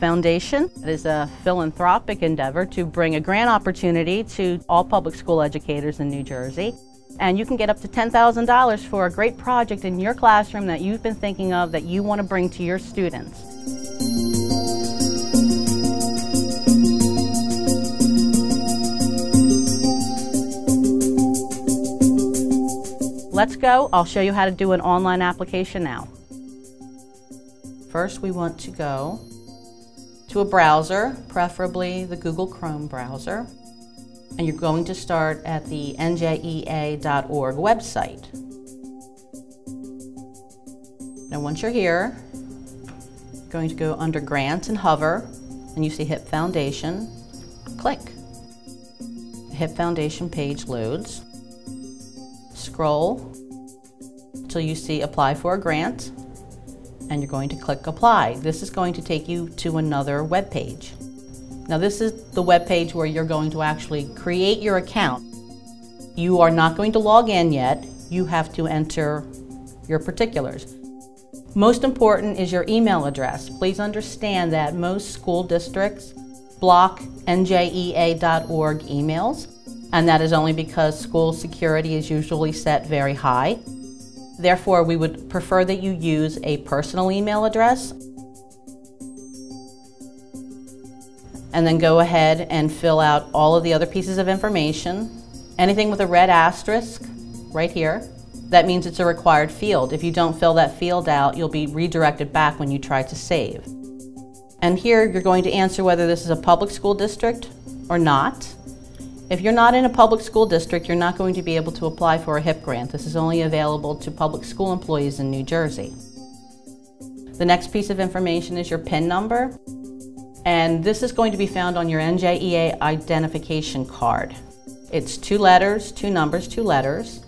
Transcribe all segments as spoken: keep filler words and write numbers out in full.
Foundation. It is a philanthropic endeavor to bring a grant opportunity to all public school educators in New Jersey. And you can get up to ten thousand dollars for a great project in your classroom that you've been thinking of that you want to bring to your students. Let's go. I'll show you how to do an online application now. First, we want to go to a browser, preferably the Google Chrome browser. And you're going to start at the N J E A dot org website. Now once you're here, you're going to go under Grants and hover, and you see Hipp Foundation. Click. The Hipp Foundation page loads. Scroll until you see Apply for a Grant, and you're going to click Apply. This is going to take you to another web page. Now this is the web page where you're going to actually create your account. You are not going to log in yet. You have to enter your particulars. Most important is your email address. Please understand that most school districts block N J E A dot org emails, and that is only because school security is usually set very high. Therefore, we would prefer that you use a personal email address. And then go ahead and fill out all of the other pieces of information. Anything with a red asterisk right here, that means it's a required field. If you don't fill that field out, you'll be redirected back when you try to save. And here you're going to answer whether this is a public school district or not. If you're not in a public school district, you're not going to be able to apply for a Hipp grant. This is only available to public school employees in New Jersey. The next piece of information is your P I N number. And this is going to be found on your N J E A identification card. It's two letters, two numbers, two letters.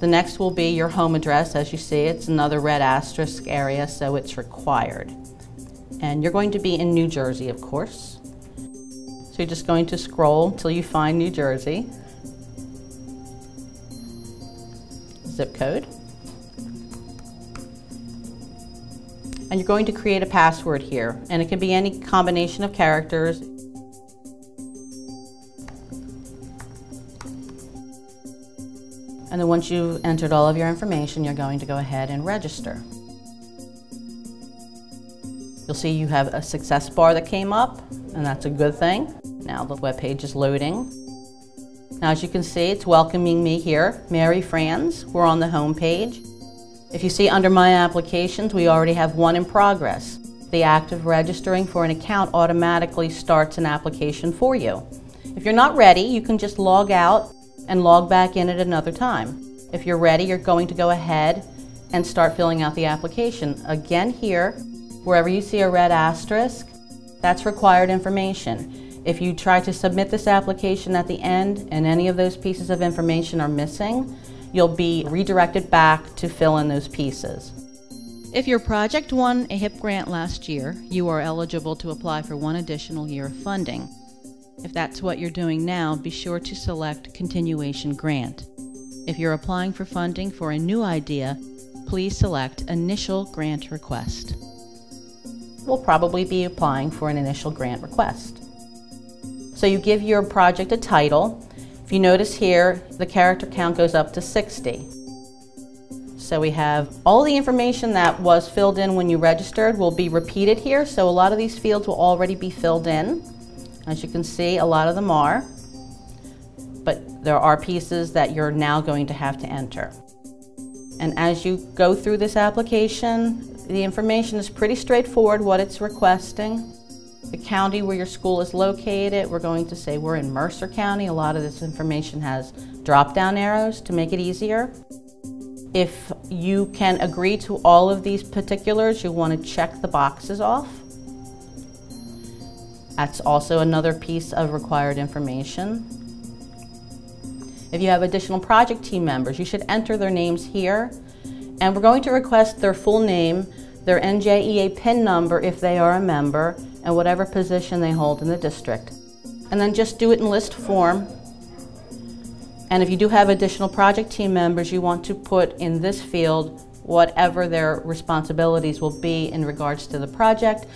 The next will be your home address. As you see, it's another red asterisk area, so it's required. And you're going to be in New Jersey, of course. So you're just going to scroll until you find New Jersey. Zip code. And you're going to create a password here, and it can be any combination of characters. And then once you've entered all of your information, you're going to go ahead and register. You'll see you have a success bar that came up, and that's a good thing. Now the web page is loading. Now as you can see, it's welcoming me here, Mary Franz. We're on the home page. If you see under My Applications, we already have one in progress. The act of registering for an account automatically starts an application for you. If you're not ready, you can just log out and log back in at another time. If you're ready, you're going to go ahead and start filling out the application. Again here, wherever you see a red asterisk, that's required information. If you try to submit this application at the end and any of those pieces of information are missing, you'll be redirected back to fill in those pieces. If your project won a Hipp grant last year, you are eligible to apply for one additional year of funding. If that's what you're doing now, be sure to select Continuation Grant. If you're applying for funding for a new idea, please select Initial Grant Request. We'll probably be applying for an initial grant request. So you give your project a title. If you notice here, the character count goes up to sixty. So we have all the information that was filled in when you registered will be repeated here, so a lot of these fields will already be filled in. As you can see, a lot of them are, but there are pieces that you're now going to have to enter. And as you go through this application, the information is pretty straightforward what it's requesting. The county where your school is located, we're going to say we're in Mercer County. A lot of this information has drop-down arrows to make it easier. If you can agree to all of these particulars, you want to check the boxes off. That's also another piece of required information. If you have additional project team members, you should enter their names here. And we're going to request their full name, their N J E A P I N number if they are a member, and whatever position they hold in the district. And then just do it in list form. And if you do have additional project team members, you want to put in this field whatever their responsibilities will be in regards to the project.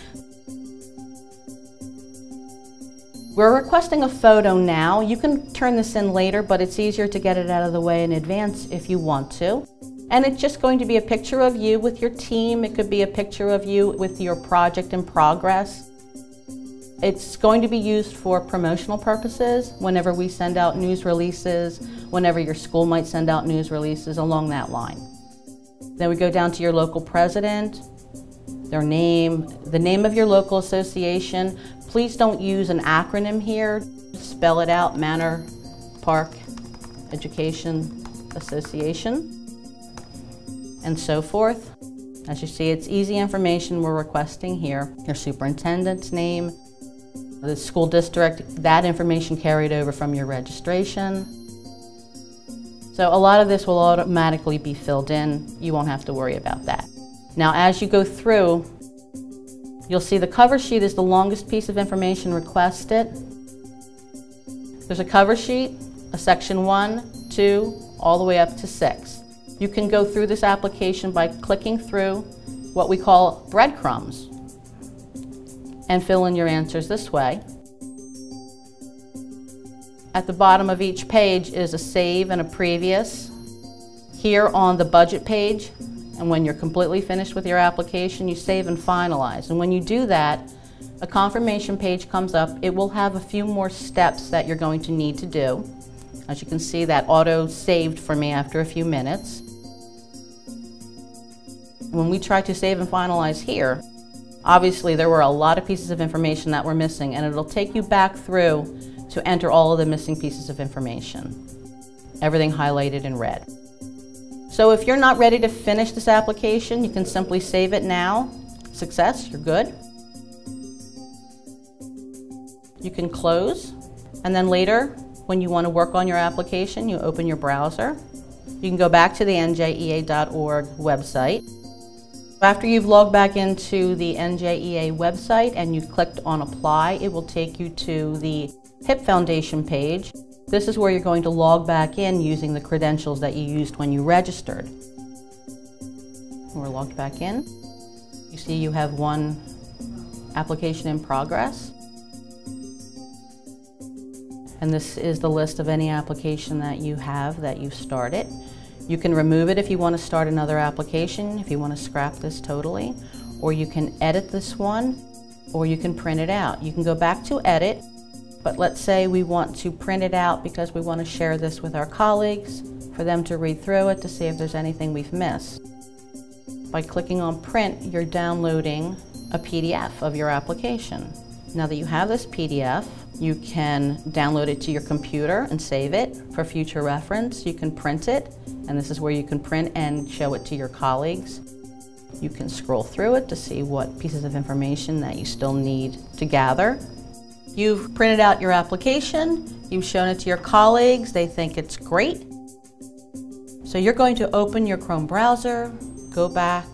We're requesting a photo now. You can turn this in later, but it's easier to get it out of the way in advance if you want to. And it's just going to be a picture of you with your team. It could be a picture of you with your project in progress. It's going to be used for promotional purposes whenever we send out news releases, whenever your school might send out news releases, along that line. Then we go down to your local president, their name, the name of your local association. Please don't use an acronym here. Spell it out: Manor Park Education Association, and so forth. As you see, it's easy information we're requesting here. Your superintendent's name, the school district, that information carried over from your registration. So a lot of this will automatically be filled in. You won't have to worry about that. Now, as you go through, you'll see the cover sheet is the longest piece of information requested. There's a cover sheet, a section one, two, all the way up to six. You can go through this application by clicking through what we call breadcrumbs and fill in your answers this way. At the bottom of each page is a save and a previous. Here on the budget page, and when you're completely finished with your application, you save and finalize. And when you do that, a confirmation page comes up. It will have a few more steps that you're going to need to do. As you can see, that auto-saved for me after a few minutes. When we try to save and finalize here, obviously there were a lot of pieces of information that were missing, and it'll take you back through to enter all of the missing pieces of information. Everything highlighted in red. So if you're not ready to finish this application, you can simply save it now. Success, you're good. You can close, and then later, when you want to work on your application, you open your browser. You can go back to the N J E A dot org website. After you've logged back into the N J E A website and you've clicked on Apply, it will take you to the Hipp Foundation page. This is where you're going to log back in using the credentials that you used when you registered. We're logged back in. You see you have one application in progress. And this is the list of any application that you have that you've started. You can remove it if you want to start another application, if you want to scrap this totally, or you can edit this one, or you can print it out. You can go back to edit, but let's say we want to print it out because we want to share this with our colleagues for them to read through it to see if there's anything we've missed. By clicking on print, you're downloading a P D F of your application. Now that you have this P D F, you can download it to your computer and save it for future reference. You can print it, and this is where you can print and show it to your colleagues. You can scroll through it to see what pieces of information that you still need to gather. You've printed out your application, you've shown it to your colleagues, they think it's great. So you're going to open your Chrome browser, go back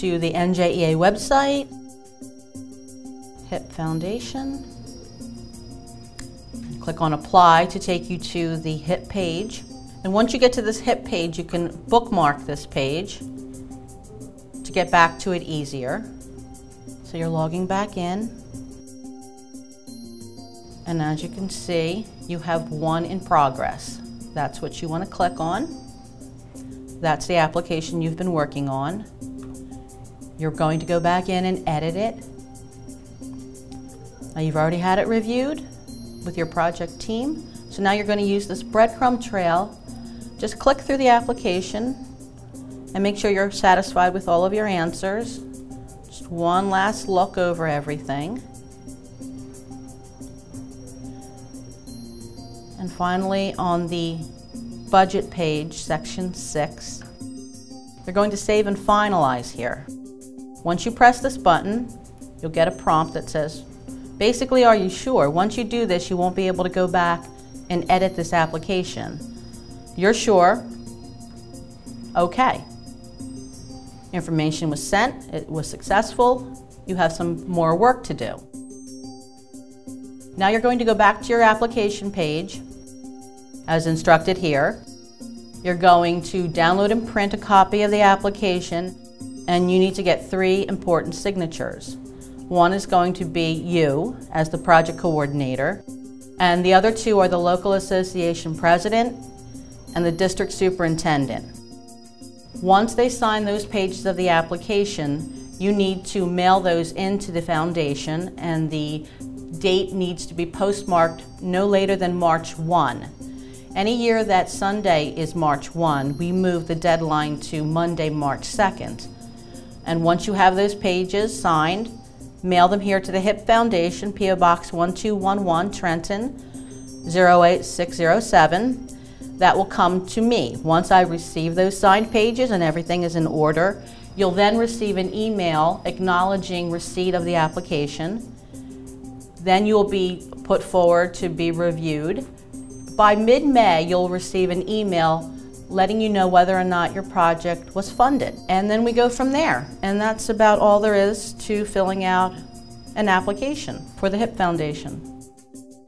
to the N J E A website, Hipp Foundation. Click on Apply to take you to the Hipp page. And once you get to this Hipp page, you can bookmark this page to get back to it easier. So you're logging back in. And as you can see, you have one in progress. That's what you want to click on. That's the application you've been working on. You're going to go back in and edit it. Now you've already had it reviewed with your project team, so now you're going to use this breadcrumb trail. Just click through the application and make sure you're satisfied with all of your answers. Just one last look over everything. And finally, on the budget page, section six, you're going to save and finalize here. Once you press this button, you'll get a prompt that says, basically, are you sure? Once you do this, you won't be able to go back and edit this application. You're sure? Okay. Information was sent, it was successful. You have some more work to do. Now you're going to go back to your application page, as instructed here. You're going to download and print a copy of the application, and you need to get three important signatures. One is going to be you as the project coordinator. and the other two are the local association president and the district superintendent. Once they sign those pages of the application, you need to mail those into the foundation, and the date needs to be postmarked no later than March first. Any year that Sunday is March first, we move the deadline to Monday, March second. And once you have those pages signed, mail them here to the Hipp Foundation, P O Box one two one one, Trenton zero eight six zero seven. That will come to me. Once I receive those signed pages and everything is in order, you'll then receive an email acknowledging receipt of the application. Then you'll be put forward to be reviewed. By mid-May, you'll receive an email letting you know whether or not your project was funded. And then we go from there. And that's about all there is to filling out an application for the Hipp Foundation.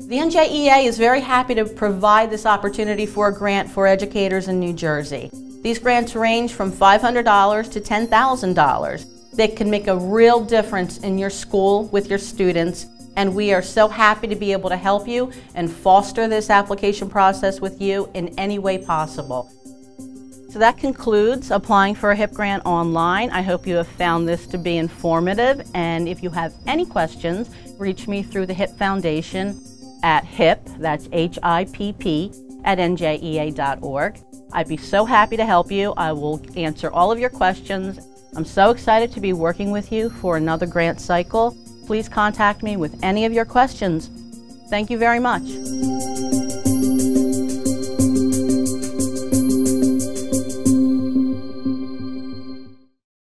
The N J E A is very happy to provide this opportunity for a grant for educators in New Jersey. These grants range from five hundred dollars to ten thousand dollars. They can make a real difference in your school with your students, and we are so happy to be able to help you and foster this application process with you in any way possible. So that concludes applying for a Hipp grant online. I hope you have found this to be informative, and if you have any questions, reach me through the Hipp Foundation at Hipp, that's H I P P, at N J E A dot org. I'd be so happy to help you. I will answer all of your questions. I'm so excited to be working with you for another grant cycle. Please contact me with any of your questions. Thank you very much.